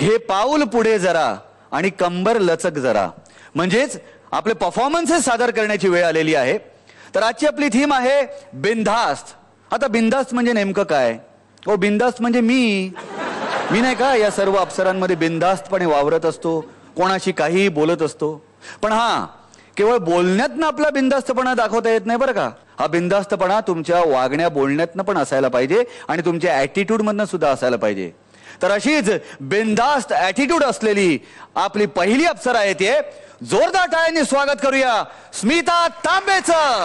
घे पाऊल पुढे जरा आणि कंबर लचक जरा, म्हणजेच आपले परफॉर्मन्सेस सादर करण्याची वेळ आलेली आहे। तर आजची आपली थीम आहे बिनधास्त। आता बिनधास्त म्हणजे नेमकं काय? ओ बिनधास्त म्हणजे मी नाही का या सर्व अप्सरांमध्ये बिनधास्तपणे वावरत असतो, कोणाशी काही बोलत असतो। पण हां, केवळ बोलण्यातनं आपला बिनधास्तपणा दाखवता येत नाही बरं का। हा बिनधास्तपणा तुमच्या वागण्या बोलण्यातनं पण असायला पाहिजे आणि तुमच्या ॲटिट्यूड मधनं सुद्धा असायला पाहिजे। तर अशीच बिनधास्त ॲटिट्यूड असलेली आपली पहिली अप्सरा आहे ती। जोरदार टाळ्यांनी स्वागत करूया स्मिता तांबेचं।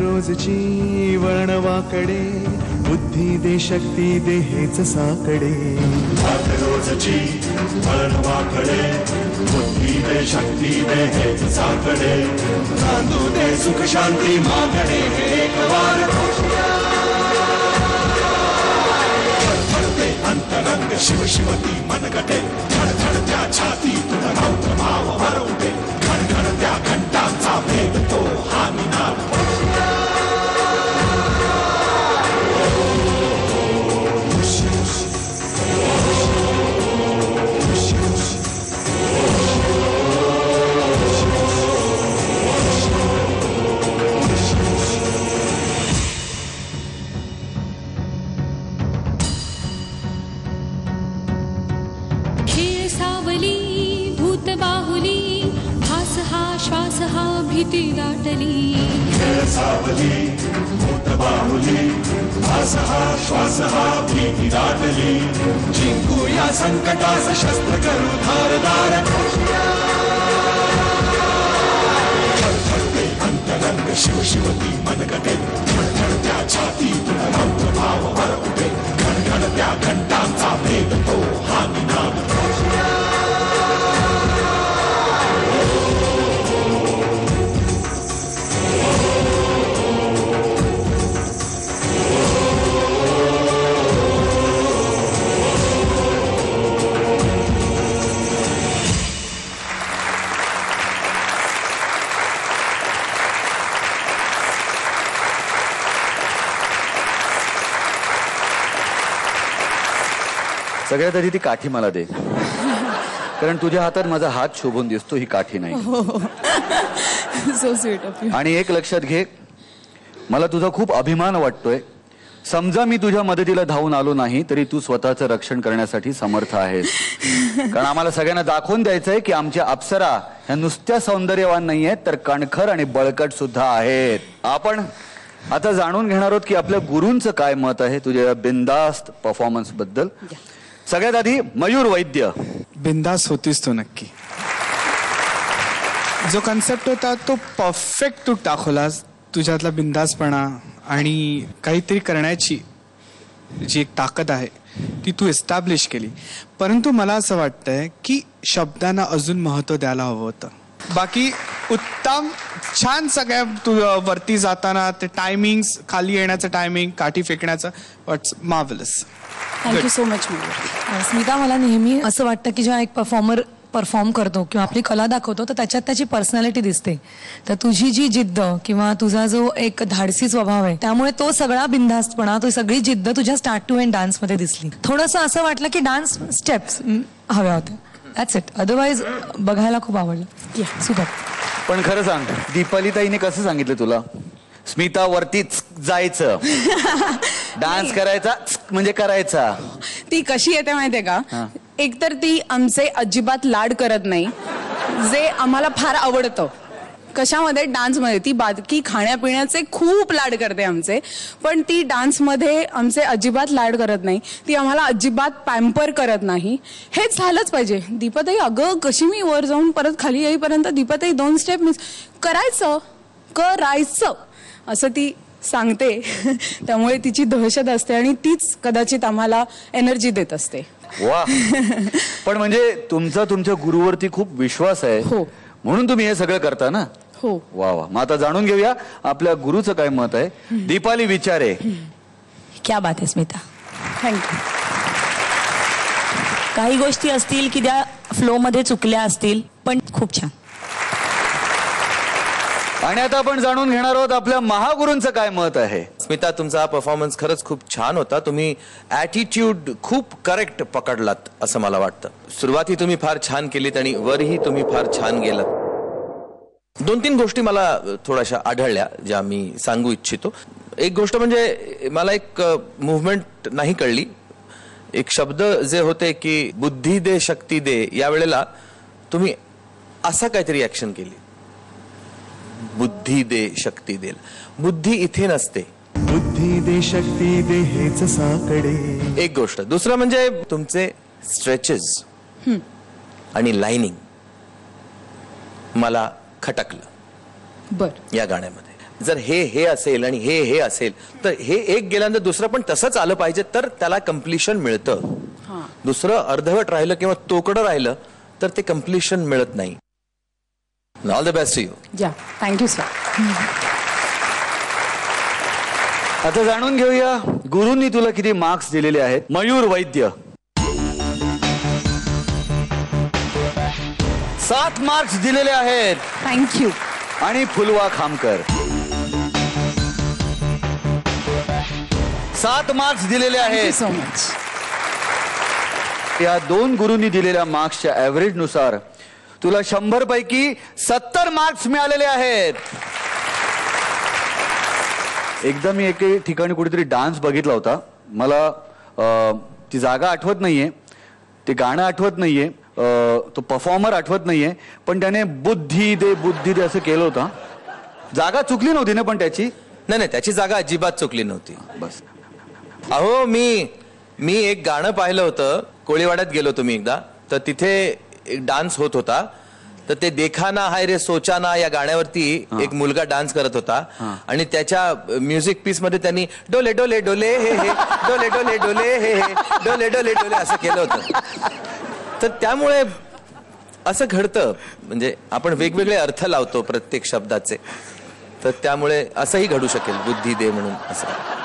रोजची वर्णवाकडे बुद्धी दे शक्ती देहेच साकडे। वाट रोजची वर्णवाकडे बुद्धी दे शक्ती देहेच साकडे। नांदू दे सुख शांती मागणे हे एकवार होशिया। फडफडते अंतरंग शिव शिवती मनगटे धडधडत्या छाती तुझा रौद्र भाव हरवते। घडघडत्या घंटांचा भेद तो हा निनाद। भीती दाटली सावली भूत बाहुली आसहा श्वासहा भीती दाटली। जिंकूया संकटास शस्त्र करू धारदार। थरथरते अंतरंग शिव शिवती मनगटे थरथरत्या छाती तुला रौद्र भाव हरवते। घडघडत्या घंटांचा भेद तो हा निनाद। सगळ्यात आधी ती काठी मला दे, कारण तुझ्या हातात माझा हात शोभून दिसतो, ही काठी नाही। आणि एक लक्षात घे, मला तुझा खूप अभिमान वाटतोय। समजा मी तुझ्या मदतीला धावून आलो नाही तरी तू स्वतःचं रक्षण करण्यासाठी समर्थ आहेस। कारण आम्हाला सगळ्यांना दाखवून द्यायचंय की आमच्या अप्सरा ह्या नुसत्या सौंदर्यवान नाही आहेत, तर कणखर आणि बळकट सुद्धा आहेत। आपण आता जाणून घेणार आहोत की आपल्या गुरूंचं काय मत आहे तुझ्या बिनधास्त परफॉर्मन्स बद्दल। सगळ्यात आधी मयूर वैद्य। बिनधास्त होतीस तो नक्की। जो कॉन्सेप्ट होता तो परफेक्ट तू दाखवलास। तुझ्यातला बिनधास्तपणा आणि काहीतरी करण्याची जी एक ताकद आहे ती तू एस्टॅब्लिश केली। परंतु मला असं वाटतंय की शब्दांना अजून महत्त्व द्यायला हवं होतं। बाकी उत्तम छान सगळ्या तू वरती जाताना ते टायमिंग्स, खाली येण्याचं टायमिंग, काठी फेकण्याचं, it's marvellous. Thank you so much. Smita, मला नेहमी असं वाटतं की जेव्हा एक परफॉर्मर परफॉर्म करतो किंवा आपली कला दाखवतो तर त्याच्यात त्याची पर्सनॅलिटी दिसते. तर तुझी जी जिद्द किंवा तुझा जो एक धाडसी स्वभाव आहे त्यामुळे तो सगळा बिनधास्तपणा तो सगळी जिद्द तुझ्या स्टार्ट टू एंड डान्स मध्ये दिसली. थोडंसं असं वाटलं की डान्स स्टेप्स हव्या होत्या. That's it. Otherwise बघायला खूप आवडलं. सुपर. पण खरं सांग दीपाली ताईने कसं सांगितलं तुला स्मिता वरतीच जायचं डान्स करायचा म्हणजे करायचा. ती कशी येते माहिती आहे का एकतर ती आमचे अजिबात लाड करत नाही जे आम्हाला फार आवडतं कशामध्ये डान्स मध्ये ती बाकी खाण्यापिण्याचे खूप लाड करते आमचे पण ती डान्स मध्ये आमचे अजिबात लाड करत नाही ती आम्हाला अजिबात पॅम्पर करत नाही. हेच झालंच पाहिजे दीपाताई अगं कशी मी वर जाऊन परत खाली येईपर्यंत दीपाताई दोन स्टेप मिस करायचं करायचं असं ती सांगते त्यामुळे तिची दहशत असते आणि तीच कदाचित आम्हाला एनर्जी देत असते. वा पण म्हणजे तुमचा तुमच्या गुरुवरती खूप विश्वास आहे हो म्हणून तुम्ही हे सगळं करता ना. हो वा वा. मग आता जाणून घेऊया आपल्या गुरुचं काय मत आहे. दीपाली विचारे. क्या बात आहे स्मिता थँक्यू. काही गोष्टी असतील की त्या फ्लो मध्ये चुकल्या असतील पण खूप छान. आणि आता आपण जाणून घेणार आहोत आपल्या महागुरूंचं काय मत आहे. स्मिता तुमचा हा परफॉर्मन्स खरंच खूप छान होता. तुम्ही ॲटिट्यूड खूप करेक्ट पकडलात असं मला वाटतं. सुरुवात ही तुम्ही फार छान केलीत आणि वरही तुम्ही फार छान गेलात. दोन तीन गोष्टी मला थोड्याशा आढळल्या ज्या मी सांगू इच्छितो. एक गोष्ट म्हणजे मला एक मूव्हमेंट नाही कळली. एक शब्द जे होते की बुद्धी दे शक्ती दे यावेळेला तुम्ही असा काहीतरी ॲक्शन केली बुद्धी दे शक्ती दे. बुद्धी इथे नसते. बुद्धी दे शक्ती दे हेच साकडे. एक गोष्ट. दुसरं म्हणजे तुमचे स्ट्रेचेस आणि लाइनिंग मला खटकलं बर या गाण्यामध्ये. जर हे हे असेल आणि हे हे असेल तर हे एक गेल्यानंतर दुसरं पण तसंच आलं पाहिजे तर त्याला कम्प्लिशन मिळतं. दुसरं अर्धवट राहिलं किंवा तोकडं राहिलं तर ते कम्प्लिशन मिळत नाही. All the best to you. Yeah, thank you sir. आता जाणून घेऊया गुरुंनी तुला किती मार्क्स दिलेले आहेत. मयूर वैद्य 7 मार्क्स दिलेले आहेत. Thank you. आणि फुलवा खामकर 7 मार्क्स दिलेले आहेत. So much. या 2 गुरुंनी दिलेल्या मार्क्सच्या एव्हरेज नुसार तुला 100 पैकी 70 मार्क्स मिळालेले आहेत. एकदा मी एके ठिकाणी कुठेतरी डान्स बघितला होता. मला ती जागा आठवत नाहीये ते गाणं आठवत नाहीये तो परफॉर्मर आठवत नाहीये पण त्याने बुद्धी दे असं केलं होतं. जागा चुकली नव्हती ना पण त्याची नाही त्याची जागा अजिबात चुकली नव्हती. बस अहो मी एक गाणं पाहिलं होतं कोळीवाड्यात गेलो तुम्ही एकदा तर तिथे एक डान्स होत होता तर ते देखाना हाय रे सोचाना या गाण्यावरती एक मुलगा डान्स करत होता आणि त्याच्या म्युझिक पीस मध्ये त्यांनी डोले डोले डोले हे हे डोले डोले डोले हे हे डोले डोले डोले असं केलं होतं. तर त्यामुळे असं घडतं म्हणजे आपण वेगवेगळे अर्थ लावतो प्रत्येक शब्दाचे तर त्यामुळे असंही घडू शकेल बुद्धी दे म्हणून असं.